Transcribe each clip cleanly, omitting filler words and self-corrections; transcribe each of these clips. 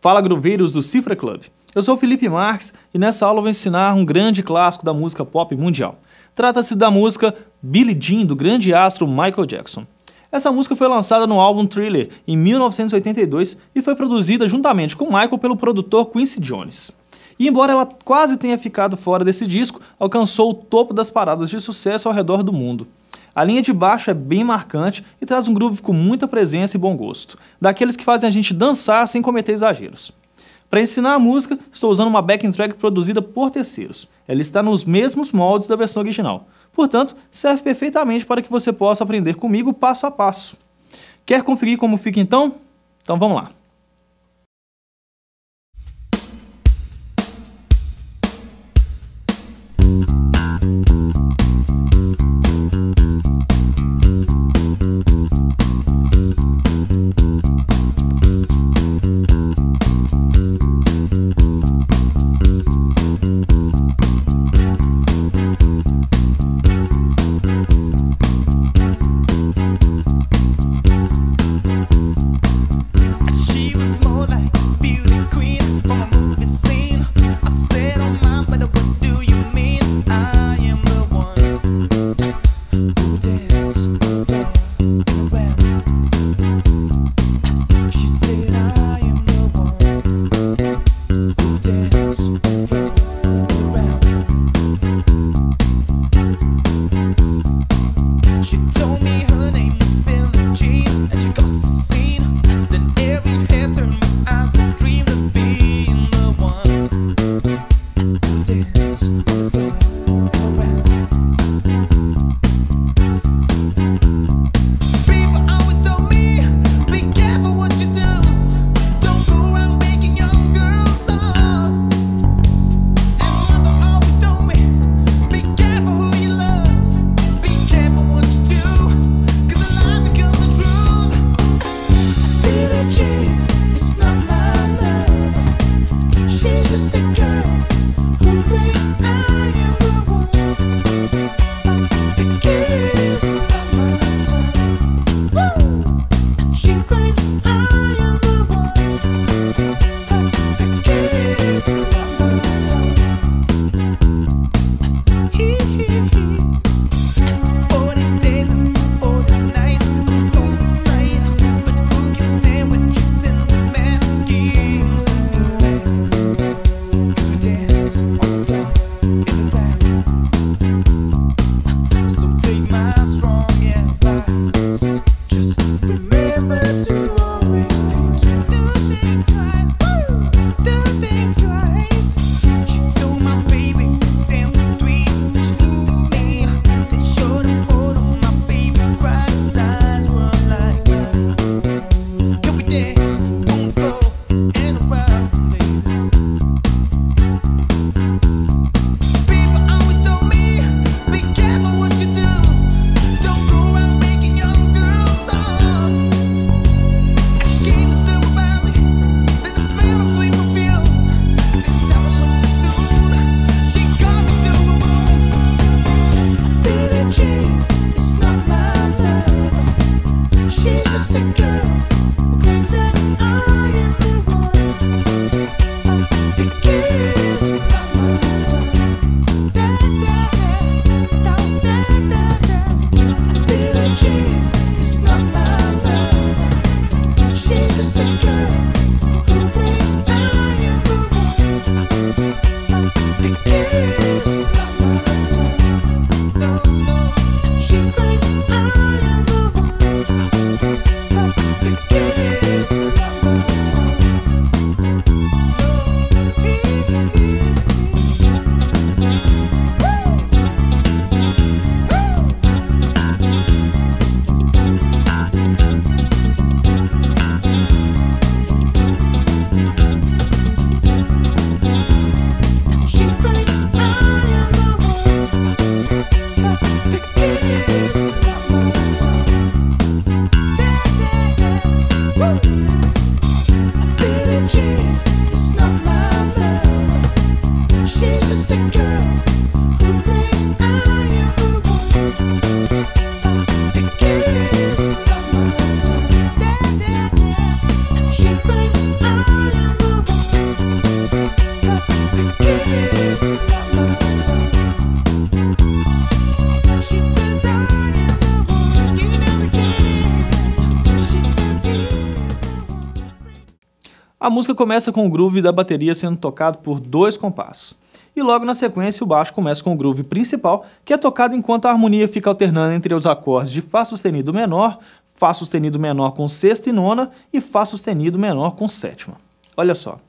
Fala, grooveiros do Cifra Club. Eu sou o Felipe Marques e nessa aula eu vou ensinar um grande clássico da música pop mundial. Trata-se da música Billie Jean, do grande astro Michael Jackson. Essa música foi lançada no álbum Thriller em 1982 e foi produzida juntamente com Michael pelo produtor Quincy Jones. E embora ela quase tenha ficado fora desse disco, alcançou o topo das paradas de sucesso ao redor do mundo. A linha de baixo é bem marcante e traz um groove com muita presença e bom gosto, daqueles que fazem a gente dançar sem cometer exageros. Para ensinar a música, estou usando uma backing track produzida por terceiros. Ela está nos mesmos moldes da versão original, portanto, serve perfeitamente para que você possa aprender comigo passo a passo. Quer conferir como fica então? Então vamos lá! A música começa com o groove da bateria sendo tocado por dois compassos. E logo na sequência o baixo começa com o groove principal, que é tocado enquanto a harmonia fica alternando entre os acordes de Fá sustenido menor com sexta e nona e Fá sustenido menor com sétima. Olha só.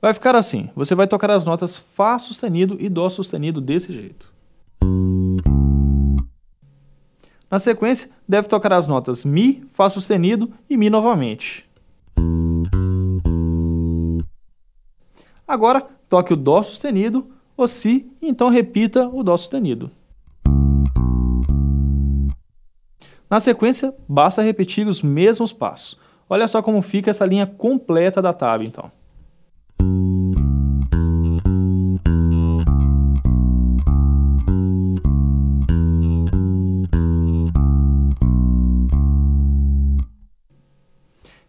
Vai ficar assim, você vai tocar as notas Fá sustenido e Dó sustenido desse jeito. Na sequência, deve tocar as notas Mi, Fá sustenido e Mi novamente. Agora, toque o Dó sustenido, o Si, e então repita o Dó sustenido. Na sequência, basta repetir os mesmos passos. Olha só como fica essa linha completa da tab, então.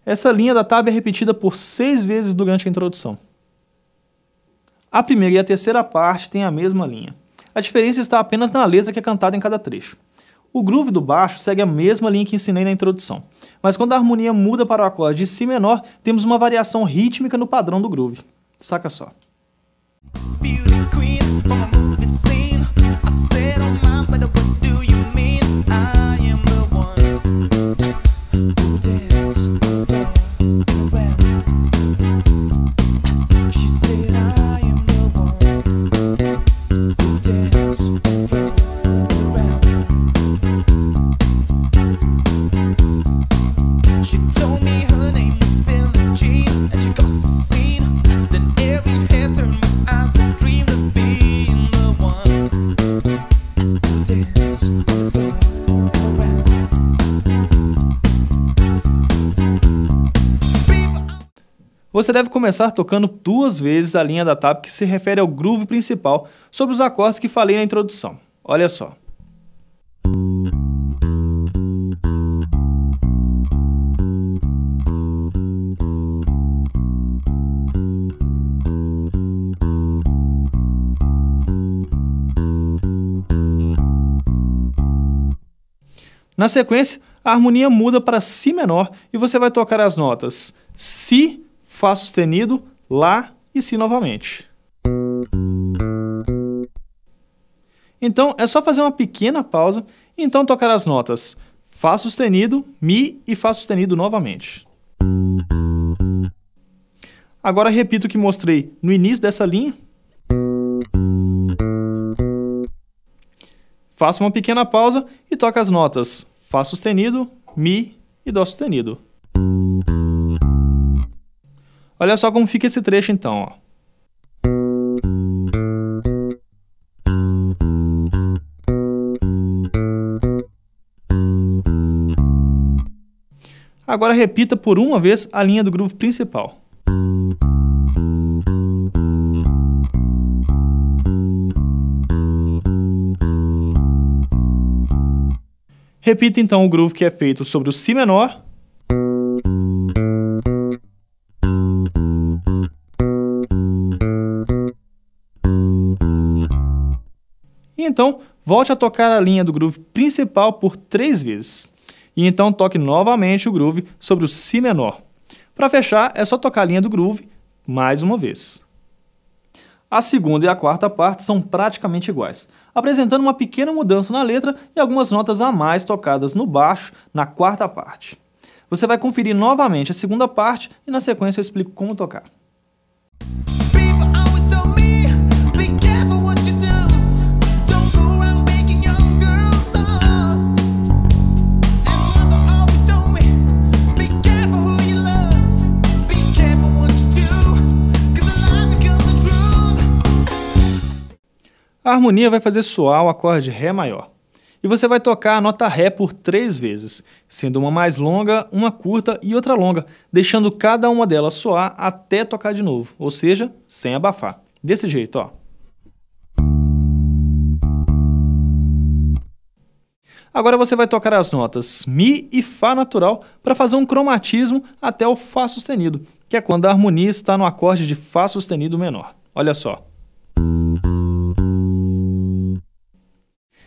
Essa linha da tab é repetida por 6 vezes durante a introdução. A primeira e a terceira parte têm a mesma linha. A diferença está apenas na letra que é cantada em cada trecho. O groove do baixo segue a mesma linha que ensinei na introdução, mas quando a harmonia muda para o acorde de Si menor, temos uma variação rítmica no padrão do groove. Saca só. Você deve começar tocando 2 vezes a linha da tab que se refere ao groove principal sobre os acordes que falei na introdução. Olha só. Na sequência, a harmonia muda para Si menor e você vai tocar as notas Si, Fá sustenido, Lá e Si novamente. Então é só fazer uma pequena pausa e então tocar as notas Fá sustenido, Mi e Fá sustenido novamente. Agora repito o que mostrei no início dessa linha. Faça uma pequena pausa e toque as notas Fá sustenido, Mi e Dó sustenido. Olha só como fica esse trecho então, ó. Agora repita por uma vez a linha do groove principal. Repita então o groove que é feito sobre o Si menor. Então, volte a tocar a linha do groove principal por 3 vezes. E então toque novamente o groove sobre o Si menor. Para fechar, é só tocar a linha do groove mais uma vez. A segunda e a quarta parte são praticamente iguais, apresentando uma pequena mudança na letra e algumas notas a mais tocadas no baixo na quarta parte. Você vai conferir novamente a segunda parte e na sequência eu explico como tocar. A harmonia vai fazer soar o acorde Ré maior. e você vai tocar a nota Ré por 3 vezes, sendo uma mais longa, uma curta e outra longa, deixando cada uma delas soar até tocar de novo, ou seja, sem abafar. Desse jeito, ó. Agora você vai tocar as notas Mi e Fá natural para fazer um cromatismo até o Fá sustenido, que é quando a harmonia está no acorde de Fá sustenido menor. Olha só.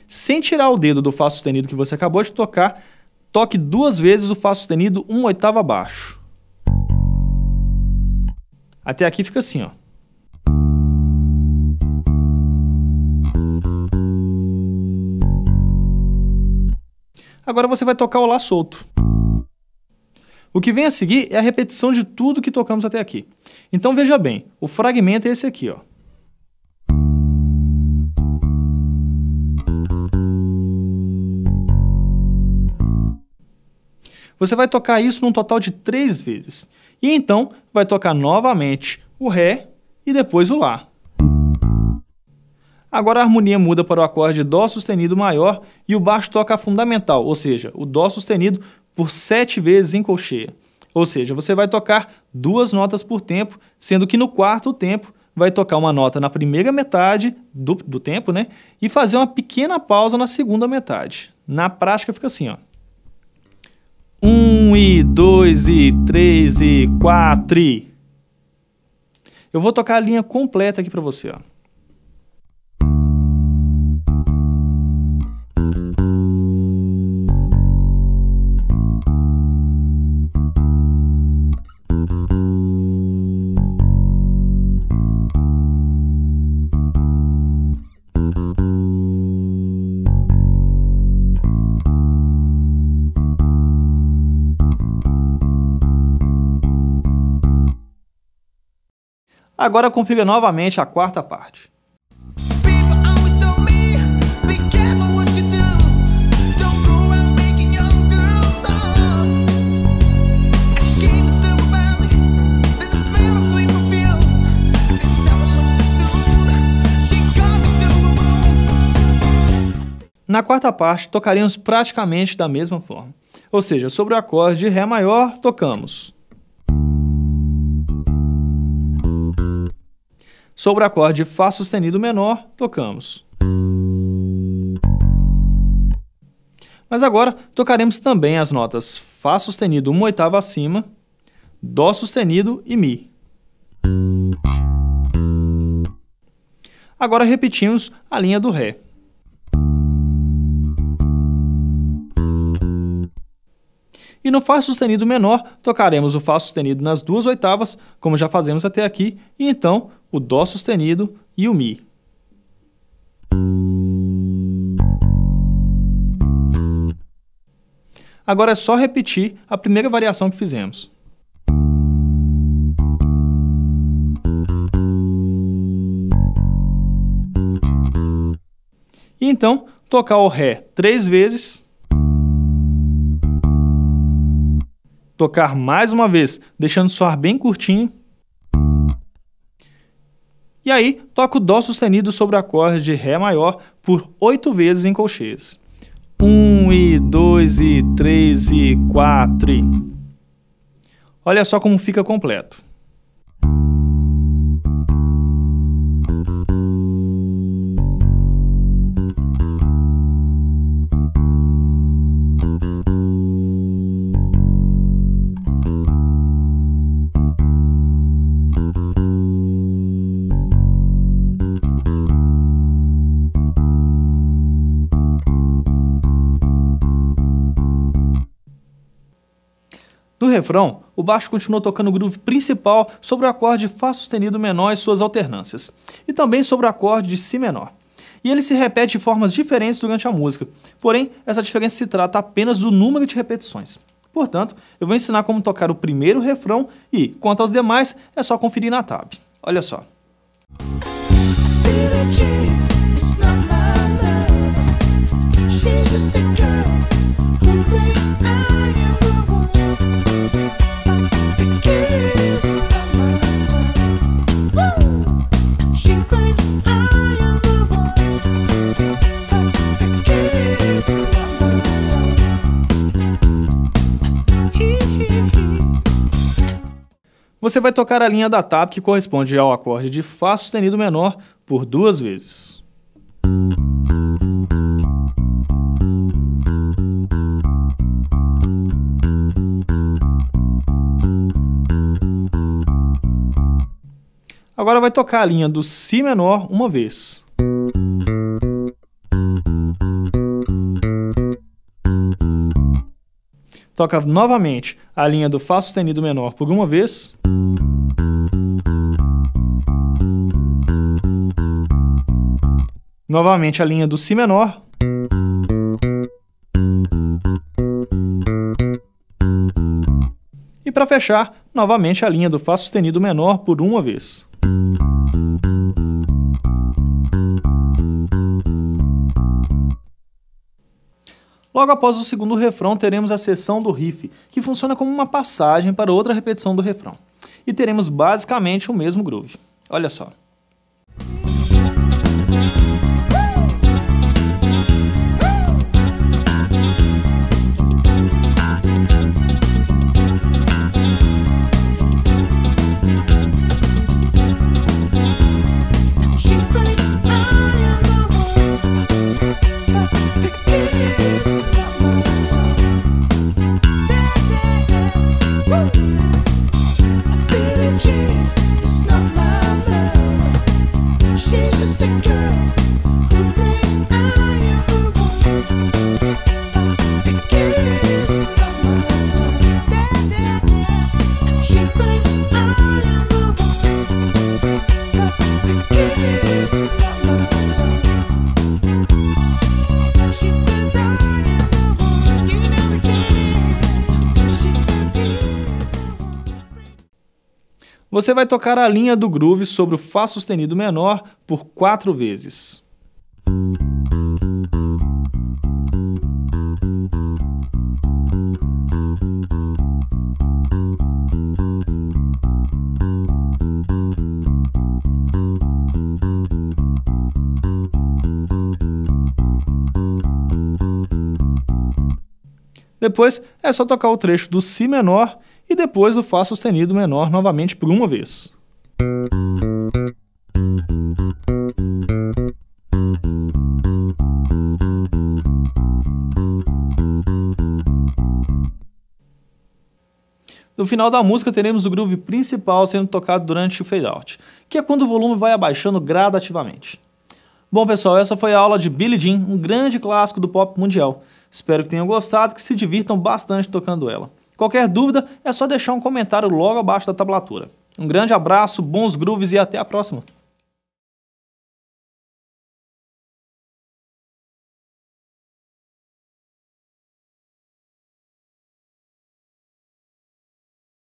Sem tirar o dedo do Fá sustenido que você acabou de tocar, toque 2 vezes o Fá sustenido 1/8 abaixo. Até aqui fica assim, ó. Agora você vai tocar o Lá solto. O que vem a seguir é a repetição de tudo que tocamos até aqui. Então veja bem, o fragmento é esse aqui, ó. Você vai tocar isso num total de 3 vezes. E então vai tocar novamente o Ré e depois o Lá. Agora a harmonia muda para o acorde Dó sustenido maior e o baixo toca a fundamental, ou seja, o Dó sustenido por 7 vezes em colcheia. Ou seja, você vai tocar 2 notas por tempo, sendo que no quarto tempo vai tocar uma nota na primeira metade do tempo, né? E fazer uma pequena pausa na segunda metade. Na prática fica assim, ó. 1 e 2 e 3 e 4 e... Eu vou tocar a linha completa aqui para você, ó. Agora configure novamente a quarta parte. Na quarta parte, tocaremos praticamente da mesma forma. Ou seja, sobre o acorde de Ré maior, tocamos. Sobre o acorde Fá sustenido menor, tocamos. Mas agora tocaremos também as notas Fá sustenido 1/8 acima, Dó sustenido e Mi. Agora repetimos a linha do Ré. E no Fá sustenido menor, tocaremos o Fá sustenido nas 2/8, como já fazemos até aqui, e então o Dó sustenido e o Mi. Agora é só repetir a primeira variação que fizemos. E então, tocar o Ré 3 vezes, tocar mais uma vez, deixando soar bem curtinho. E aí, toca o Dó sustenido sobre o acorde de Ré maior por 8 vezes em colcheias. 1 e 2 e 3 e 4 e... Olha só como fica completo. No refrão, o baixo continua tocando o groove principal sobre o acorde Fá sustenido menor e suas alternâncias, e também sobre o acorde de Si menor. E ele se repete de formas diferentes durante a música, porém, essa diferença se trata apenas do número de repetições. Portanto, eu vou ensinar como tocar o primeiro refrão e, quanto aos demais, é só conferir na tab. Olha só. Você vai tocar a linha da TAP que corresponde ao acorde de Fá sustenido menor por duas vezes. Agora vai tocar a linha do Si menor uma vez. Toca novamente a linha do Fá sustenido menor por uma vez. Novamente a linha do Si menor. E para fechar, novamente a linha do Fá sustenido menor por uma vez. Logo após o segundo refrão, teremos a seção do riff, que funciona como uma passagem para outra repetição do refrão. E teremos basicamente o mesmo groove. Olha só. Você vai tocar a linha do groove sobre o Fá sustenido menor por 4 vezes. Depois é só tocar o trecho do Si menor e depois do Fá sustenido menor novamente por uma vez. No final da música teremos o groove principal sendo tocado durante o fade out, que é quando o volume vai abaixando gradativamente. Bom pessoal, essa foi a aula de Billie Jean, um grande clássico do pop mundial. Espero que tenham gostado e que se divirtam bastante tocando ela. Qualquer dúvida, é só deixar um comentário logo abaixo da tablatura. Um grande abraço, bons grooves e até a próxima!